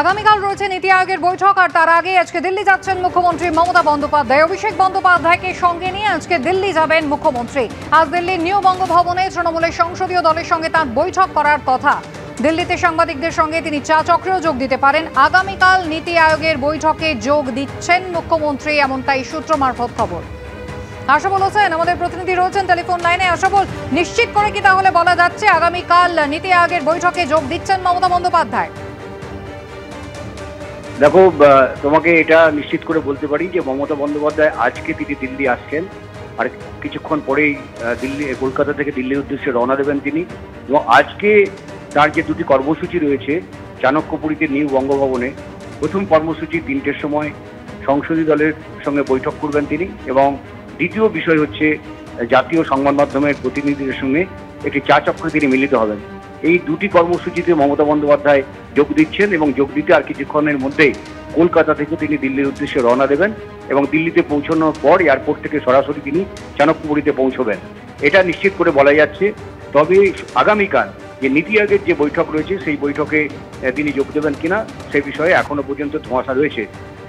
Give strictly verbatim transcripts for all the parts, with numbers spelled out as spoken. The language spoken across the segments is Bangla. আগামীকাল রয়েছে নীতি আয়োগের বৈঠক, আর তার আগে আজকে দিল্লি যাচ্ছেন মুখ্যমন্ত্রী মমতা বন্দ্যোপাধ্যায়। অভিষেক বন্দ্যোপাধ্যায়কে সঙ্গে নিয়ে আজকে দিল্লি যাবেন মুখ্যমন্ত্রী। আজ দিল্লির নিউ বঙ্গভবনে তৃণমূলের সংসদীয় দলের সঙ্গে তাঁর বৈঠক করার কথা। দিল্লিতে সাংবাদিকদের সঙ্গে তিনি চা চক্রেও যোগ দিতে পারেন। আগামীকাল নীতি আয়োগের বৈঠকে যোগ দিচ্ছেন মুখ্যমন্ত্রী, এমনটাই সূত্র মারফত খবর। আশবুল হোসেন আমাদের প্রতিনিধি রয়েছেন টেলিফোন লাইনে। আশবুল, নিশ্চিত করে কি তাহলে বলা যাচ্ছে আগামীকাল নীতি আয়োগের বৈঠকে যোগ দিচ্ছেন মমতা বন্দ্যোপাধ্যায়? দেখো, তোমাকে এটা নিশ্চিত করে বলতে পারি যে মমতা বন্দ্যোপাধ্যায় আজকে তিনি দিল্লি আসছেন, আর কিছুক্ষণ পরেই দিল্লি কলকাতা থেকে দিল্লির উদ্দেশ্যে রওনা দেবেন তিনি। এবং আজকে তার যে দুটি কর্মসূচি রয়েছে চাণক্যপুরীতে নিউ বঙ্গভবনে, প্রথম কর্মসূচি তিনটের সময় সংসদীয় দলের সঙ্গে বৈঠক করবেন তিনি, এবং দ্বিতীয় বিষয় হচ্ছে জাতীয় সংবাদ মাধ্যমের প্রতিনিধিদের সঙ্গে একটি চা চক্রে তিনি মিলিত হবেন। এই দুটি কর্মসূচিতে মমতা বন্দ্যোপাধ্যায় যোগ দিচ্ছেন এবং যোগ দিতে আর কিছুক্ষণের মধ্যেই কলকাতা থেকে তিনি দিল্লির উদ্দেশ্যে রওনা দেবেন এবং দিল্লিতে পৌঁছানোর পর এয়ারপোর্ট থেকে সরাসরি তিনি চাণক্যপুরীতে পৌঁছবেন, এটা নিশ্চিত করে বলা যাচ্ছে। তবে আগামীকাল যে নীতি আয়োগের যে বৈঠক রয়েছে সেই বৈঠকে তিনি যোগ দেবেন কিনা সে বিষয়ে এখনো পর্যন্ত ধোঁয়াশা রয়েছে।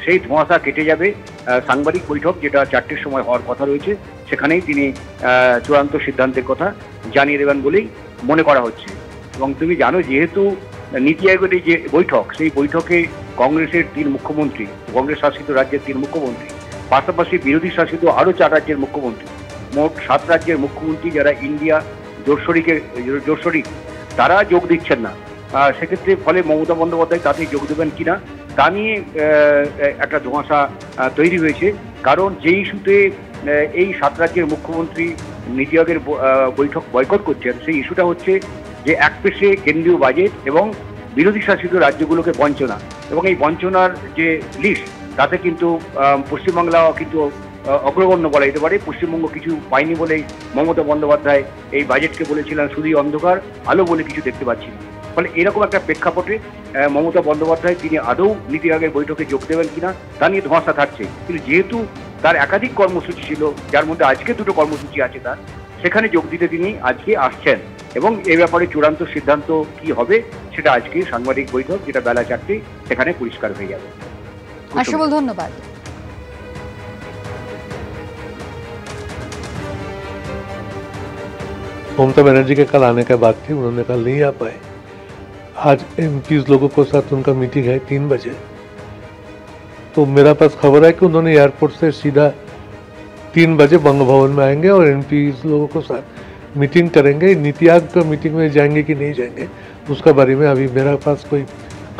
সেই ধোঁয়াশা কেটে যাবে সাংবাদিক বৈঠক, যেটা চারটের সময় হওয়ার কথা রয়েছে, সেখানেই তিনি চূড়ান্ত সিদ্ধান্তের কথা জানিয়ে দেবেন বলেই মনে করা হচ্ছে। এবং তুমি জানো, যেহেতু নীতি আয়োগের যে বৈঠক, সেই বৈঠকে কংগ্রেসের তিন মুখ্যমন্ত্রী, কংগ্রেস শাসিত রাজ্যের তিন মুখ্যমন্ত্রী, পাশাপাশি বিরোধী শাসিত আরও চার রাজ্যের মুখ্যমন্ত্রী, মোট সাত রাজ্যের মুখ্যমন্ত্রী যারা ইন্ডিয়া জোটশরিকের জোটশরিক, তারা যোগ দিচ্ছেন না। সেক্ষেত্রে ফলে মমতা বন্দ্যোপাধ্যায় তাতে যোগ দেবেন কিনা তা নিয়ে একটা ধোঁয়াশা তৈরি হয়েছে। কারণ যেই ইস্যুতে এই সাত রাজ্যের মুখ্যমন্ত্রী নীতি আয়োগের বৈঠক বয়কট করছেন, সেই ইস্যুটা হচ্ছে যে একপেশে কেন্দ্রীয় বাজেট এবং বিরোধী শাসিত রাজ্যগুলোকে বঞ্চনা, এবং এই বঞ্চনার যে লিস্ট তাতে কিন্তু পশ্চিমবাংলা কিন্তু অগ্রগণ্য বলা যেতে পারে। পশ্চিমবঙ্গ কিছু পায়নি বলেই মমতা বন্দ্যোপাধ্যায় এই বাজেটকে বলেছিলেন শুধুই অন্ধকার, আলো বলে কিছু দেখতে পাচ্ছি। ফলে এরকম একটা প্রেক্ষাপটে মমতা বন্দ্যোপাধ্যায় তিনি আদৌ নীতি আয়োগের বৈঠকে যোগ দেবেন কিনা তা নিয়ে ধোঁয়াশা থাকছে। কিন্তু যেহেতু তার একাধিক কর্মসূচি ছিল, যার মধ্যে আজকে দুটো কর্মসূচি আছে তার, সেখানে যোগ দিতে তিনি আজকে আসছেন এবং এ ব্যাপারে চূড়ান্ত সিদ্ধান্ত কি হবে সেটা আজকে সাংবাদিক বৈঠক, যেটা বেলা চারটে, সেখানে পরিষ্কার হয়ে যাবে। আশবুল, ধন্যবাদ। ममता बनर्जी के कल आने के बाद थी, उन्होंने कल नहीं आ पाए। आज एम पीज लोगों के साथ उनका मीटिंग है तीन बजे, तो मेरा पास खबर है कि उन्होंने एयरपोर्ट से सीधा तीन बजे बंगभवन में आएंगे और एम पीज लोगों के साथ मीटिंग करेंगे। नीति आयोग की मीटिंग में जाएंगे कि नहीं जाएंगे उसका बारे में अभी मेरा पास कोई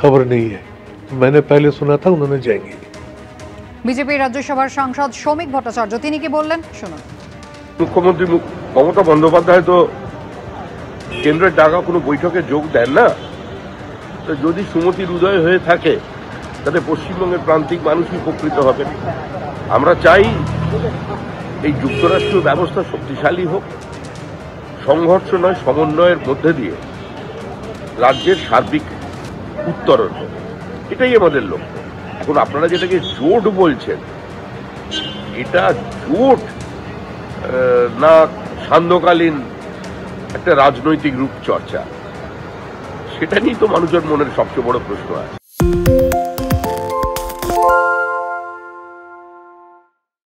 खबर नहीं है, तो मैंने पहले सुना था उन्होंने जाएंगे। बीजेपी राज्यसभा सांसद सौमिक भट्टाचार्य তিনি কি বললেন শুনুন। মুখ্যমন্ত্রী মমতা বন্দ্যোপাধ্যায় তো কেন্দ্রের ডাকা কোনো বৈঠকে যোগ দেন না, তো যদি সুমতির উদয় হয়ে থাকে তাতে পশ্চিমবঙ্গের প্রান্তিক মানুষই উপকৃত হবে। আমরা চাই এই যুক্তরাষ্ট্রীয় ব্যবস্থা শক্তিশালী হোক, সংঘর্ষ নয়, সমন্বয়ের মধ্যে দিয়ে রাজ্যের সার্বিক উত্তরণ হোক, এটাই আমাদের লক্ষ্য। এখন আপনারা যেটাকে জোট বলছেন, এটা জোট না সান্ধ্যকালীন একটা রাজনৈতিক রূপচর্চা, সেটা নিয়েই তো মানুষের মনের সবচেয়ে বড় প্রশ্ন আছে।